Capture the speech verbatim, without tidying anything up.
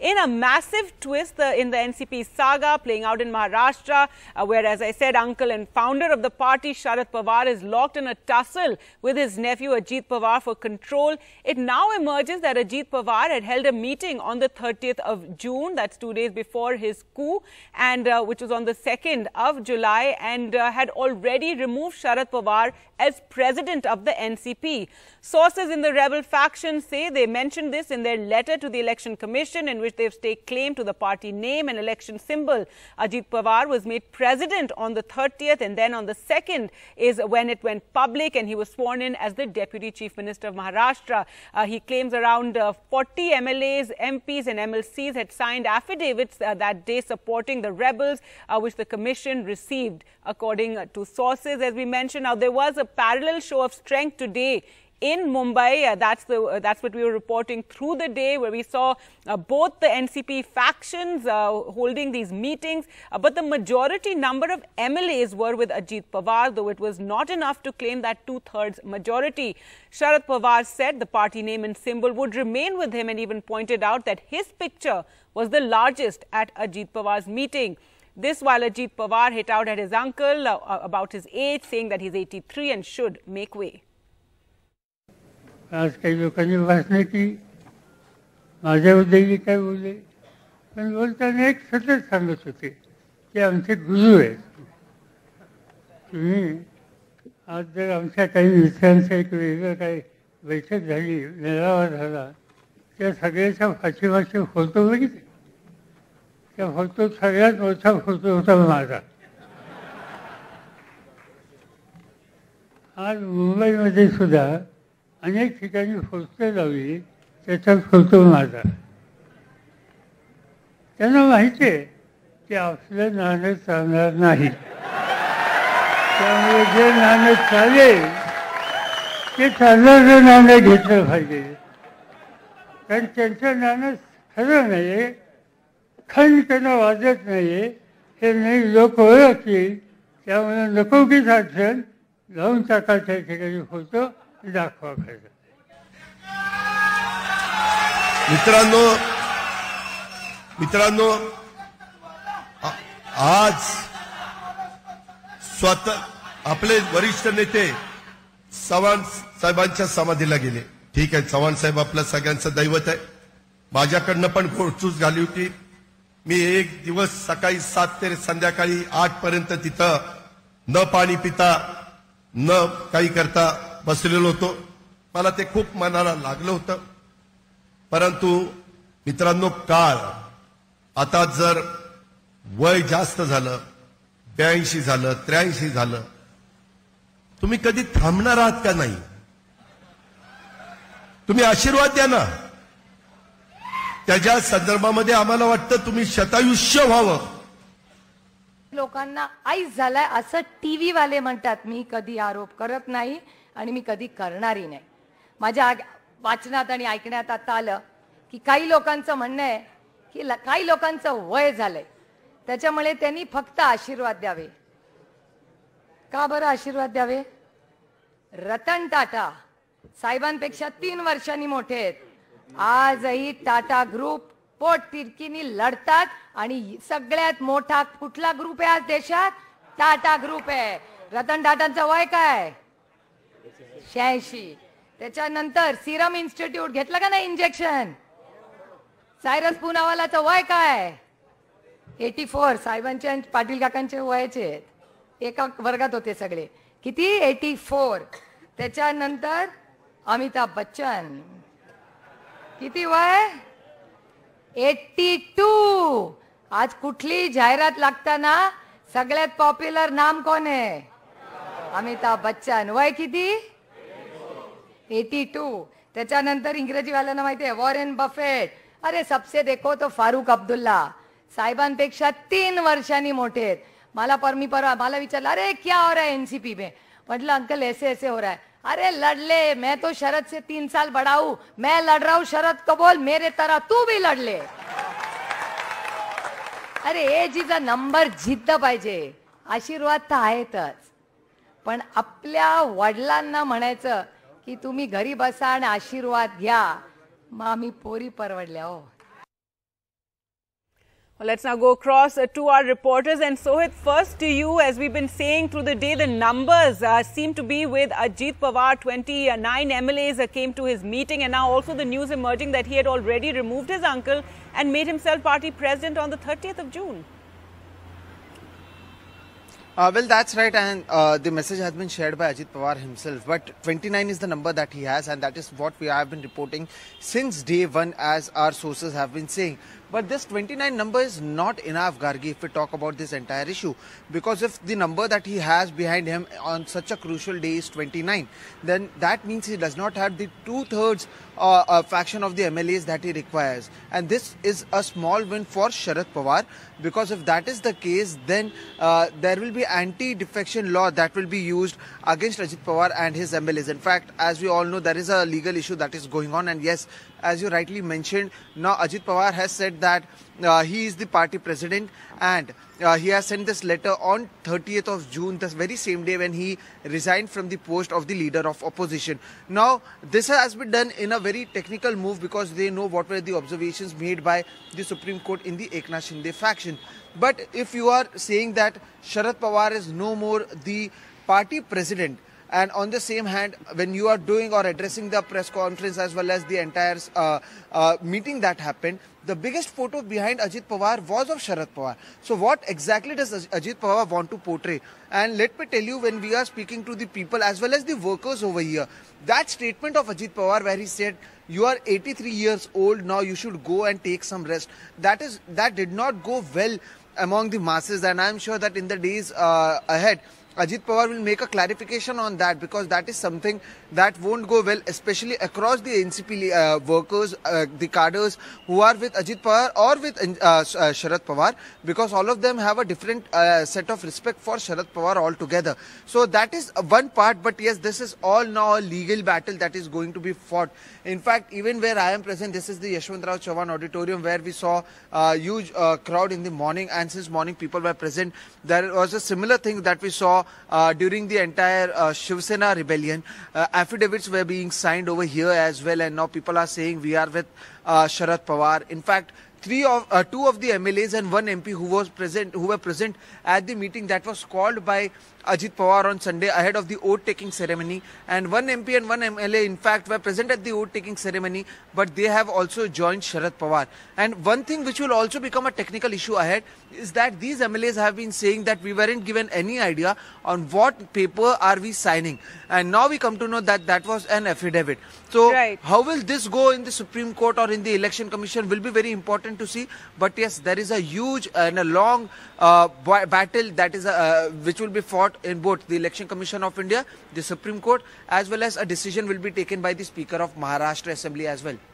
in a massive twist the, in the N C P saga playing out in Maharashtra, uh, where, as I said, uncle and founder of the party, Sharad Pawar, is locked in a tussle with his nephew Ajit Pawar for control. It now emerges that Ajit Pawar had held a meeting on the thirtieth of June, that's two days before his coup, and uh, which was on the second of July, and uh, had already removed Sharad Pawar as president of the N C P. Sources in the rebel faction say they mentioned this in their letter to the Election Commission, in which they've staked claim to the party name and election symbol. Ajit Pawar was made president on the thirtieth, and then on the second is when it went public and he was sworn in as the Deputy Chief Minister of Maharashtra. Uh, he claims around uh, forty M L As, M Ps and M L Cs had signed affidavits uh, that day supporting the rebels, uh, which the commission received, according uh, to sources, as we mentioned. Now, there was a parallel show of strength today in Mumbai. Uh, that's the uh, that's what we were reporting through the day, where we saw uh, both the N C P factions uh, holding these meetings, uh, but the majority number of M L As were with Ajit Pawar, though it was not enough to claim that two-thirds majority. Sharad Pawar said the party name and symbol would remain with him, and even pointed out that his picture was the largest at Ajit Pawar's meeting. This while Ajit Pawar hit out at his uncle uh, about his age, saying that he's eighty-three and should make way. आज कई लोग कन्या वासने की माझे उद्देश्य क्या बोले, पर बोलता नहीं एक सत्य संगत होती कि हमसे गुजर है, तुम्हें आज जब हमसे कई विषयों से एक विषय कई वैसे जगी मेरा और हरा क्या सगे सब हंसी हंसी होते होंगे क्या होते सगे तो सब होते होता हमारा आज मुंबई में जिस सुधा अनेक ठिकाणी फोटो लावली त्याचा फोटो माझा त्यांना माहिती आहे की आपलं नाणं चालणार नाही त्यामुळे जे नाणं चालेल ते चालणारं नाणं घेतलं पाहिजे कारण त्यांचं नाणं खरं नाही खंडपणा वाजत नाही हे नाही लोक ओळखतील त्यामुळे नको की साधन लावून टाकायच्या ठिकाणी फोटो मित्रांनो मित्रांनो आज स्वतः आपले वरिष्ठ नेते चव्हाण साहेबांच्या समाधीला गेले. ठीक आहे, चव्हाण साहेब आपल्या सगळ्यांचं दैवत आहे. माझ्याकडनं पण घोडचूस झाली होती. मी एक दिवस सकाळी सात ते संध्याकाळी आठ पर्यंत तिथं न पाणी पिता न काही करता बसलेलो होतो. मला ते खूप मनाला लागलं होतं. परंतु मित्रांनो काळ आता जर वय जास्त झालं ब्याऐंशी झालं त्र्याऐंशी झालं तुम्ही कधी थांबणार आहात का नाही? तुम्ही आशीर्वाद द्या ना. त्याच्या संदर्भामध्ये आम्हाला वाटतं तुम्ही शतायुष्य व्हावं. लोकांना आईस झालाय असं टीव्ही वाले म्हणतात. मी कधी आरोप करत नाही आणि मी कधी करणारही नाही. माझ्या वाचनात आणि ऐकण्यात आता आलं की काही लोकांचं म्हणणं आहे की काही लोकांचं वय झालंय त्याच्यामुळे त्यांनी फक्त आशीर्वाद द्यावे. का बरं आशीर्वाद द्यावे? रतन टाटा साहेबांपेक्षा तीन वर्षांनी मोठे आहेत. आजही टाटा ग्रुप पोट तिरकीनी लढतात आणि सगळ्यात मोठा कुठला ग्रुप आहे आज देशात? टाटा ग्रुप आहे. रतन टाटांचं वय काय? शहाऐंशी. त्याच्यानंतर सिरम इन्स्टिट्यूट घेतलं का नाही इंजेक्शन? सायरस पूनावालाचं वय काय? एटी फोर साहेबांचे आणि पाटील काकांचे वयाचे आहेत. एका वर्गात होते सगळे. किती? Eighty four. त्याच्यानंतर अमिताभ बच्चन किती वय? Eighty two. आज कुठली जाहिरात लागताना सगळ्यात पॉप्युलर नाम कोण आहे? अमिताभ बच्चन. वय किती? Eighty two. त्याच्यानंतर इंग्रजीवाल्यांना माहिती आहे वॉरेन बफेट. अरे सबसे देखो तो फारूक अब्दुल्ला साहेबांपेक्षा तीन वर्षांनी मोठे आहेत. मला पर मी परवा मला विचारलं अरे क्या हो रहा है एनसीपी में. म्हटलं अंकल ऐसे ऐसे हो रहा है. अरे लड़ ले, मैं तो शरद से तीन साल बड़ा हूं. मैं लड़ रहा हूं शरद को बोल मेरे तरह तू भी लड़ ले. अरे हे जिजा नंबर जिद्द पाहिजे. आशीर्वाद तर आहेतच पण आपल्या वडिलांना म्हणायचं की तुम्ही घरी बसा आणि आशीर्वाद घ्या. मामी पोरी परवडल्या हो. Well, let's now go across uh, to our reporters. And Sohit, first to you, as we've been saying through the day, the numbers uh, seem to be with Ajit Pawar. twenty-nine M L As uh, came to his meeting, and now also the news emerging that he had already removed his uncle and made himself party president on the thirtieth of June. Uh, well, that's right, and uh, the message has been shared by Ajit Pawar himself, but twenty-nine is the number that he has, and that is what we have been reporting since day one, as our sources have been saying. But this twenty-nine number is not enough, Gargi, if we talk about this entire issue, because if the number that he has behind him on such a crucial day is twenty-nine, then that means he does not have the two-thirds uh, uh, faction of the M L As that he requires, and this is a small win for Sharad Pawar, because if that is the case, then uh, there will be anti-defection law that will be used against Ajit Pawar and his M L As. In fact, as we all know, there is a legal issue that is going on, and yes, as you rightly mentioned, now Ajit Pawar has said that uh, he is the party president, and uh, he has sent this letter on thirtieth of June, the very same day when he resigned from the post of the leader of opposition. Now, this has been done in a very technical move, because they know what were the observations made by the Supreme Court in the Eknath Shinde faction. But if you are saying that Sharad Pawar is no more the party president, and on the same hand, when you are doing or addressing the press conference as well as the entire uh, uh, meeting that happened, the biggest photo behind Ajit Pawar was of Sharad Pawar. So what exactly does Ajit Pawar want to portray? And let me tell you, when we are speaking to the people as well as the workers over here, that statement of Ajit Pawar where he said, "You are eighty-three years old now, you should go and take some rest," that is, that did not go well among the masses, and I am sure that in the days uh, ahead, Ajit Pawar will make a clarification on that, because that is something that won't go well, especially across the N C P uh, workers, uh, the cadres who are with Ajit Pawar or with uh, uh, Sharad Pawar, because all of them have a different uh, set of respect for Sharad Pawar altogether. So that is one part, but yes, this is all now a legal battle that is going to be fought. In fact, even where I am present, this is the Yashwant Rao Chavan auditorium, where we saw a huge uh, crowd in the morning, and since morning people were present. There was a similar thing that we saw Uh, during the entire uh, Shiv Sena rebellion. Uh, affidavits were being signed over here as well, and now people are saying we are with uh, Sharad Pawar. In fact, three of uh, two of the M L As and one M P who was present, who were present at the meeting that was called by Ajit Pawar on Sunday ahead of the oath-taking ceremony, and one M P and one M L A in fact were present at the oath-taking ceremony, but they have also joined Sharad Pawar. And one thing which will also become a technical issue ahead is that these M L As have been saying that we weren't given any idea on what paper are we signing, and now we come to know that that was an affidavit. So right. How will this go in the Supreme Court or in the Election Commission will be very important to see, but yes, there is a huge and a long uh, battle that is uh, which will be fought in both the Election Commission of India, the Supreme Court, as well as a decision will be taken by the Speaker of Maharashtra Assembly as well.